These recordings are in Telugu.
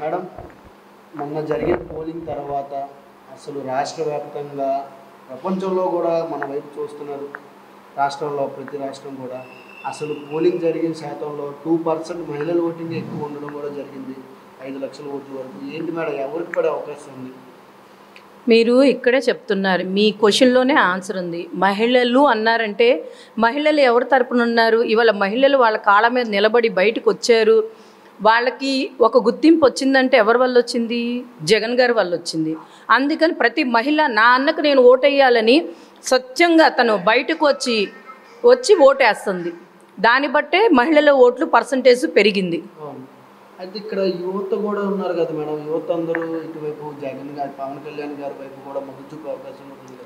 మేడం, మొన్న జరిగిన పోలింగ్ తర్వాత అసలు రాష్ట్ర వ్యాప్తంగా ప్రపంచంలో కూడా మన వైపు చూస్తున్నారు. రాష్ట్రంలో ప్రతి రాష్ట్రం కూడా అసలు పోలింగ్ జరిగిన శాతంలో 2% మహిళల ఓటింగ్ ఎక్కువ ఉండడం కూడా జరిగింది, 5 లక్షల ఓట్ల వరకు. ఏంటి మేడం, ఎవరికి పడే అవకాశం ఉంది? మీరు ఇక్కడే చెప్తున్నారు, మీ క్వశ్చన్లోనే ఆన్సర్ ఉంది. మహిళలు అన్నారంటే మహిళలు ఎవరి తరపున ఉన్నారు? ఇవాళ మహిళలు వాళ్ళ కాళ్ళ మీద నిలబడి బయటకు వచ్చారు. వాళ్ళకి ఒక గుర్తింపు వచ్చిందంటే ఎవరి వల్ల వచ్చింది? జగన్ గారి వల్ల వచ్చింది. అందుకని ప్రతి మహిళ నా అన్నకు నేను ఓటేయాలని స్వచ్ఛంగా తను బయటకు వచ్చి ఓటేస్తుంది. దాన్ని బట్టే మహిళల ఓట్లు పర్సంటేజ్ పెరిగింది. అయితే ఇక్కడ యువత కూడా ఉన్నారు కదా మేడం, యువత అందరూ ఇటువైపు జగన్ గారు, పవన్ కళ్యాణ్ గారి వైపు కూడా మొగ్గు చూపే అవకాశం ఉంటుంది కదా?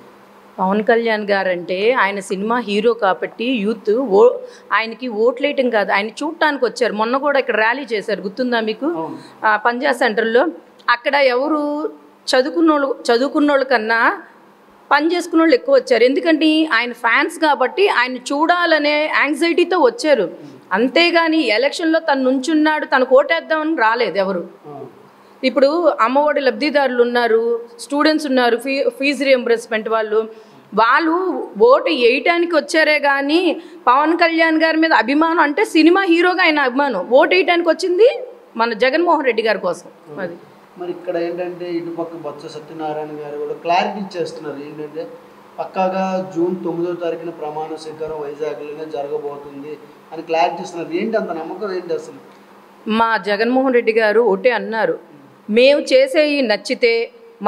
పవన్ కళ్యాణ్ గారు అంటే ఆయన సినిమా హీరో కాబట్టి యూత్ ఆయనకి ఓట్లేయటం కాదు, ఆయన చూడటానికి వచ్చారు. మొన్న కూడా ఇక్కడ ర్యాలీ చేశారు, గుర్తుందా మీకు? పంజా సెంటర్లో. అక్కడ ఎవరు చదువుకున్నోళ్ళు కన్నా పని చేసుకున్న వాళ్ళు ఎక్కువ వచ్చారు. ఎందుకంటే ఆయన ఫ్యాన్స్ కాబట్టి ఆయన చూడాలనే యాంగ్జైటీతో వచ్చారు. అంతేగాని ఎలక్షన్లో తను నుంచున్నాడు, తను ఓటేద్దామని రాలేదు ఎవరు. ఇప్పుడు అమ్మఒడి లబ్ధిదారులు ఉన్నారు, స్టూడెంట్స్ ఉన్నారు, ఫీజు రీయింబర్స్మెంట్ వాళ్ళు ఓటు వేయటానికి వచ్చారే కానీ పవన్ కళ్యాణ్ గారి మీద అభిమానం అంటే సినిమా హీరోగా ఆయన అభిమానం. ఓటు వేయటానికి వచ్చింది మన జగన్మోహన్ రెడ్డి గారి కోసం. అది మరి ఇక్కడ ఏంటంటే ఇటుపక్క బొత్స సత్యనారాయణ గారు కూడా క్లారిటీ ఇచ్చేస్తున్నారు. ఏంటంటే పక్కాగా జూన్ 9వ తారీఖున ప్రమాణ స్వీకారం వైజాగ్లోనే జరగబోతుంది అని క్లారిటీ ఇస్తున్నారు. ఏంటి అంత నమ్మకం ఏంటి అసలు? మా జగన్మోహన్ రెడ్డి గారు ఒకటే అన్నారు, మేము చేసేవి నచ్చితే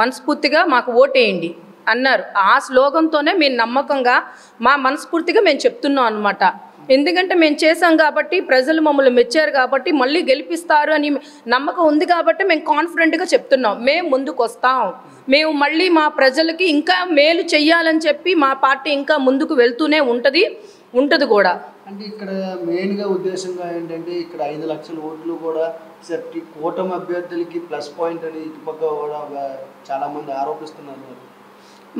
మనస్ఫూర్తిగా మాకు ఓటేయండి అన్నారు. ఆ స్లోగన్తోనే మేము నమ్మకంగా మా మనస్ఫూర్తిగా మేము చెప్తున్నాం అనమాట. ఎందుకంటే మేము చేసాం కాబట్టి, ప్రజలు మమ్మల్ని మెచ్చారు కాబట్టి, మళ్ళీ గెలిపిస్తారు అని నమ్మకం ఉంది కాబట్టి మేము కాన్ఫిడెంట్గా చెప్తున్నాం. మేము ముందుకు వస్తాం, మేము మళ్ళీ మా ప్రజలకి ఇంకా మేలు చెయ్యాలని చెప్పి మా పార్టీ ఇంకా ముందుకు వెళ్తూనే ఉంటుంది కూడా. అంటే ఇక్కడ మెయిన్గా ఉద్దేశంగా ఏంటంటే ఇక్కడ 5 లక్షల ఓట్లు కూడా సెప్టి కూటమి అభ్యర్థులకి ప్లస్ పాయింట్ అని ఇటుపక్క కూడా చాలామంది ఆరోపిస్తున్నారు.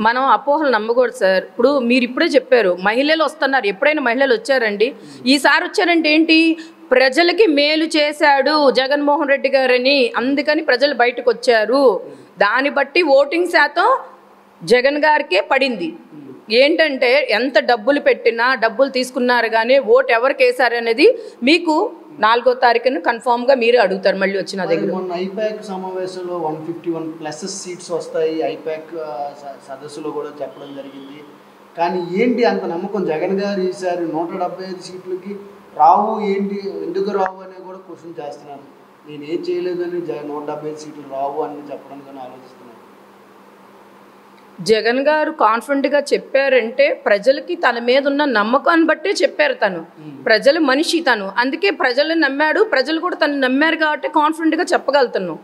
మనం అపోహలు నమ్మకూడదు సార్. ఇప్పుడు మీరు ఇప్పుడే చెప్పారు మహిళలు వస్తున్నారు. ఎప్పుడైనా మహిళలు వచ్చారండి? ఈసారి వచ్చారంటే ఏంటి, ప్రజలకి మేలు చేశాడు జగన్మోహన్ రెడ్డి గారని, అందుకని ప్రజలు బయటకు వచ్చారు. దాన్ని బట్టి ఓటింగ్ శాతం జగన్ గారికే పడింది. ఏంటంటే ఎంత డబ్బులు పెట్టినా, డబ్బులు తీసుకున్నారు కానీ ఓటు ఎవరికి వేశారు అనేది మీకు 4వ తారీఖున కన్ఫామ్గా మీరే అడుగుతారు మళ్ళీ వచ్చిన దగ్గర. మొన్న ఐపాక్ సమావేశంలో 151+ సీట్స్ వస్తాయి ఐపాక్ సదస్సులో కూడా చెప్పడం జరిగింది. కానీ ఏంటి అంత నమ్మకం జగన్ గారు ఈసారి 175 సీట్లకి రావు, ఏంటి ఎందుకు రావు అనే కూడా క్వశ్చన్ చేస్తున్నారు. నేను ఏం చేయలేదని 175 సీట్లు రావు అని చెప్పడానికి ఆలోచిస్తున్నాను. జగన్ గారు కాన్ఫిడెంట్గా చెప్పారంటే ప్రజలకి తన మీద ఉన్న నమ్మకాన్ని బట్టే చెప్పారు. తను ప్రజల మనిషి, తను అందుకే ప్రజలను నమ్మాడు, ప్రజలు కూడా తను నమ్మారు కాబట్టి కాన్ఫిడెంట్గా చెప్పగలుగుతాను.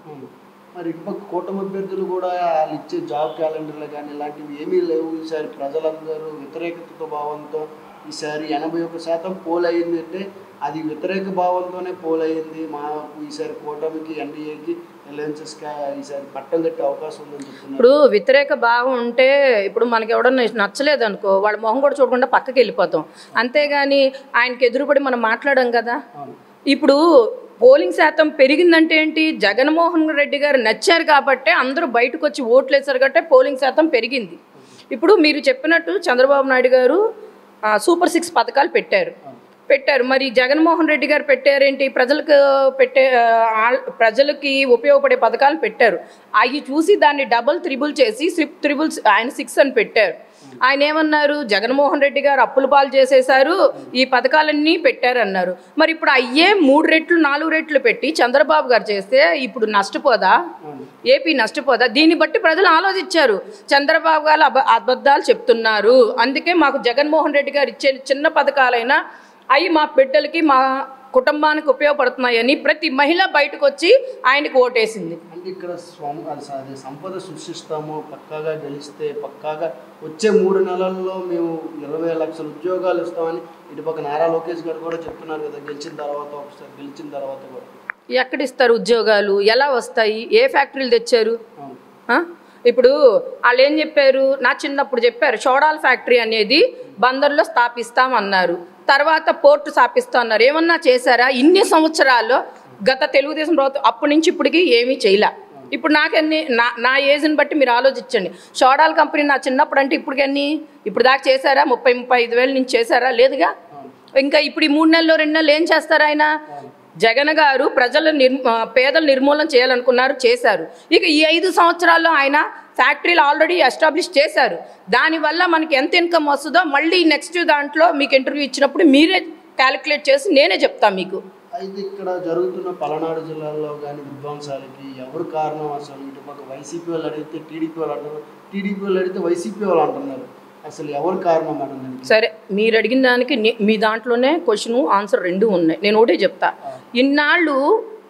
మరి ఇటుపక్క కూటమి అభ్యర్థులు కూడా వాళ్ళు ఇచ్చే జాబ్ క్యాలెండర్లు కానీ ఇలాంటివి ఏమీ లేవు. ఈసారి ప్రజలందరూ వ్యతిరేకత భావంతో ఈసారి 81% పోల్ అయ్యింది. అంటే అది వ్యతిరేక భావంతోనే పోల్ అయ్యింది. మాకు ఈసారి కూటమికి, ఎన్డీఏకి, ఎలయన్సెస్కి ఈసారి పట్టం కట్టే అవకాశం ఉందని చెప్తున్నారు. ఇప్పుడు వ్యతిరేక భావం ఉంటే ఇప్పుడు మనకి ఎవడన్నా నచ్చలేదు అనుకో, వాళ్ళ మొహం కూడా చూడకుండా పక్కకి వెళ్ళిపోతాం. అంతేగాని ఆయనకి ఎదురుపడి మనం మాట్లాడాం కదా. ఇప్పుడు పోలింగ్ శాతం పెరిగిందంటే ఏంటి, జగన్మోహన్ రెడ్డి గారు నచ్చారు కాబట్టి అందరూ బయటకు వచ్చి ఓట్లు వేశారు కాబట్టి పోలింగ్ శాతం పెరిగింది. ఇప్పుడు మీరు చెప్పినట్టు చంద్రబాబు నాయుడు గారు సూపర్ 6 పథకాలు పెట్టారు. మరి జగన్మోహన్ రెడ్డి గారు పెట్టారేంటి, ప్రజలకి ఉపయోగపడే పథకాలు పెట్టారు. అవి చూసి దాన్ని డబుల్, ట్రిబుల్ చేసి ట్రిబుల్ ఆయన 6 అని పెట్టారు. ఆయన ఏమన్నారు, జగన్మోహన్ రెడ్డి గారు అప్పుల పాలు చేసేశారు, ఈ పథకాలన్నీ పెట్టారన్నారు. మరి ఇప్పుడు అయ్యే 3 రెట్లు 4 రెట్లు పెట్టి చంద్రబాబు గారు చేస్తే ఇప్పుడు నష్టపోదా, ఏపీ నష్టపోదా? దీన్ని బట్టి ప్రజలు ఆలోచించారు, చంద్రబాబు గారు అబద్ధాలు చెప్తున్నారు, అందుకే మాకు జగన్మోహన్ రెడ్డి గారు ఇచ్చే చిన్న పథకాలైనా అవి మా బిడ్డలకి, మా కుటుంబానికి ఉపయోగపడుతున్నాయని ప్రతి మహిళ బయటకు వచ్చి ఆయనకు ఓటేసింది. అంటే ఇక్కడ సంపద సృష్టిస్తాము, పక్కాగా గెలిస్తే పక్కాగా వచ్చే 3 నెలల్లో మేము 20 లక్షల ఉద్యోగాలు ఇస్తామని ఇటుపక్క నారా లోకేష్ గారు కూడా చెప్తున్నారు కదా. గెలిచిన తర్వాత కూడా ఎక్కడిస్తారు ఉద్యోగాలు, ఎలా వస్తాయి, ఏ ఫ్యాక్టరీలు తెచ్చారు? ఇప్పుడు వాళ్ళు ఏం చెప్పారు, నా చిన్నప్పుడు చెప్పారు షోడాల ఫ్యాక్టరీ అనేది బందర్లో స్థాపిస్తామన్నారు, తర్వాత పోర్టు స్థాపిస్తా అన్నారు. ఏమన్నా చేశారా? ఇన్ని సంవత్సరాల్లో గత తెలుగుదేశం ప్రభుత్వం అప్పటి నుంచి ఇప్పటికి ఏమీ చేయలే. ఇప్పుడు నాకన్నీ నా ఏజ్ని బట్టి మీరు ఆలోచించండి. షోడాల కంపెనీ నా చిన్నప్పుడు అంటే ఇప్పటికన్నీ ఇప్పుడు దాకా చేశారా? 30-35 వేలు నుంచి చేశారా? లేదుగా. ఇంకా ఇప్పుడు ఈ 3 నెలల్లో 2 నెలలు ఏం చేస్తారు ఆయన? జగన్ గారు పేదల నిర్మూలన చేయాలనుకున్నారు, చేశారు. ఇక ఈ 5 సంవత్సరాల్లో ఆయన ఫ్యాక్టరీలు ఆల్రెడీ ఎస్టాబ్లిష్ చేశారు. దానివల్ల మనకి ఎంత ఇన్కమ్ వస్తుందో మళ్ళీ నెక్స్ట్ దాంట్లో మీకు ఇంటర్వ్యూ ఇచ్చినప్పుడు మీరే క్యాలిక్యులేట్ చేసి నేనే చెప్తాను మీకు. అయితే ఇక్కడ జరుగుతున్న పలనాడు జిల్లాలో కానీ విధ్వంసాలకి ఎవరు కారణం? అసలు ఇటుపక్క వైసీపీ వాళ్ళు అడిగితే టీడీపీ వాళ్ళు అంటున్నారు, టీడీపీ వాళ్ళు అడిగితే వైసీపీ వాళ్ళు అంటున్నారు. అసలు ఎవరు కారణం అన్నది? సరే, మీరు అడిగిన దానికి మీ దాంట్లోనే క్వశ్చన్ ఆన్సర్ 2 ఉన్నాయి. నేను ఒకటే చెప్తా, ఇన్నాళ్ళు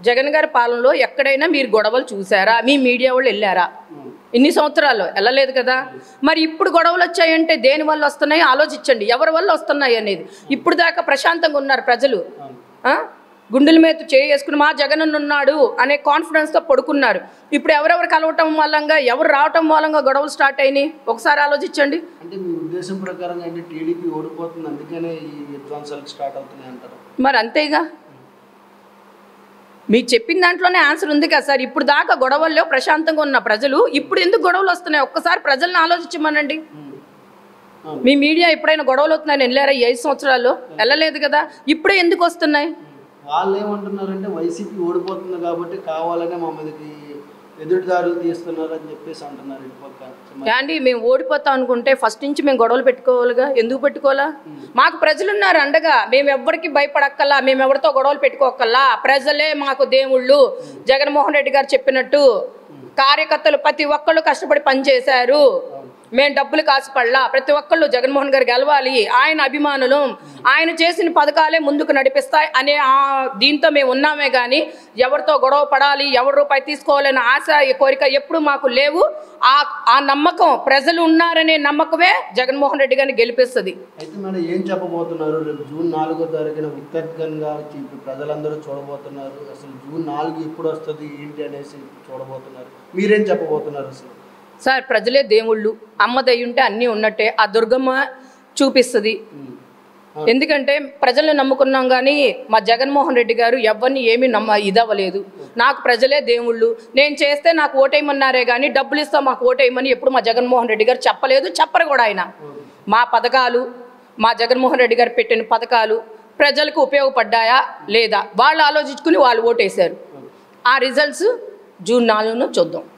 జగన్ గారి పాలనలో ఎక్కడైనా మీరు గొడవలు చూసారా? మీ మీడియా వాళ్ళు వెళ్ళారా? ఇన్ని సంవత్సరాలు వెళ్ళలేదు కదా. మరి ఇప్పుడు గొడవలు వచ్చాయంటే దేని వల్ల వస్తున్నాయి ఆలోచించండి, ఎవరి వల్ల వస్తున్నాయి అనేది. ఇప్పుడు దాకా ప్రశాంతంగా ఉన్నారు ప్రజలు, గుండెల మీద చేసుకుని మా జగన్ ఉన్నాడు అనే కాన్ఫిడెన్స్తో పడుకున్నారు. ఇప్పుడు ఎవరెవరు కలవటం మూలంగా, ఎవరు రావటం మూలంగా గొడవలు స్టార్ట్ అయినాయి ఒకసారి ఆలోచించండి. అంటే మీ ఉద్దేశం ప్రకారంగా అంటే టీడీపీ ఓడిపోతుంది అందుకనే ఈ విధ్వంసాలకు స్టార్ట్ అవుతుంది అంటారు? మరి అంతేగా, మీరు చెప్పిన దాంట్లోనే ఆన్సర్ ఉంది కదా సార్. ఇప్పుడు దాకా గొడవల్లో ప్రశాంతంగా ఉన్న ప్రజలు ఇప్పుడు ఎందుకు గొడవలు వస్తున్నాయి ఒక్కసారి ప్రజలను ఆలోచించమనండి. మీ మీడియా ఎప్పుడైనా గొడవలు అవుతున్నాయని వెళ్ళారా? ఈ 5 సంవత్సరాల్లో వెళ్ళలేదు కదా. ఇప్పుడే ఎందుకు వస్తున్నాయి? వాళ్ళు ఏమంటున్నారంటే వైసీపీ ఓడిపోతుంది కాబట్టి కావాలనే మమ్మల్ని ఎదురుదారులు తీస్తున్నారు అని చెప్పేసి అంటున్నారు. అండి మేము ఓడిపోతాం అనుకుంటే ఫస్ట్ నుంచి మేము గొడవలు పెట్టుకోవాలిగా, ఎందుకు పెట్టుకోవాలా? మాకు ప్రజలు ఉన్నారు అండగా, మేము ఎవరికి భయపడక్కల్లా, మేము ఎవరితో గొడవలు పెట్టుకోకల్లా, ప్రజలే మాకు దేవుళ్ళు. జగన్మోహన్ రెడ్డి గారు చెప్పినట్టు కార్యకర్తలు ప్రతి ఒక్కళ్ళు కష్టపడి పనిచేశారు, మేము డబ్బులు కాసుపడలా. ప్రతి ఒక్కళ్ళు జగన్మోహన్ గారు గెలవాలి, ఆయన అభిమానులు, ఆయన చేసిన పథకాలే ముందుకు నడిపిస్తాయి అనే దీంతో మేము ఉన్నామే కానీ ఎవరితో గొడవ పడాలి, ఎవరి రూపాయి తీసుకోవాలనే ఆశ కోరిక ఎప్పుడు మాకు లేవు. ఆ నమ్మకం, ప్రజలు ఉన్నారనే నమ్మకమే జగన్మోహన్ రెడ్డి గారిని గెలిపిస్తుంది. అయితే మనం ఏం చెప్పబోతున్నారు? రేపు జూన్ 4వ తారీఖున ఉత్కంఠగా ప్రజలందరూ చూడబోతున్నారు. అసలు జూన్ 4 ఎప్పుడు వస్తుంది ఏంటి అనేసి చూడబోతున్నారు. మీరేం చెప్పబోతున్నారు? అసలు సార్, ప్రజలే దేవుళ్ళు, అమ్మదయ్యుంటే అన్నీ ఉన్నట్టే. ఆ దుర్గమ్మ చూపిస్తుంది. ఎందుకంటే ప్రజలను నమ్ముకున్నాం కానీ మా జగన్మోహన్ రెడ్డి గారు ఎవరిని ఏమీ ఇదవ్వలేదు. నాకు ప్రజలే దేవుళ్ళు, నేను చేస్తే నాకు ఓటేయమన్నారే కానీ డబ్బులు ఇస్తా మాకు ఓటేయమని ఎప్పుడు మా జగన్మోహన్ రెడ్డి గారు చెప్పలేదు, చెప్పరు కూడా. ఆయన మా పథకాలు, మా జగన్మోహన్ రెడ్డి గారు పెట్టిన పథకాలు ప్రజలకు ఉపయోగపడ్డాయా లేదా వాళ్ళు ఆలోచించుకుని వాళ్ళు ఓటేశారు. ఆ రిజల్ట్స్ జూన్ 4న చూద్దాం.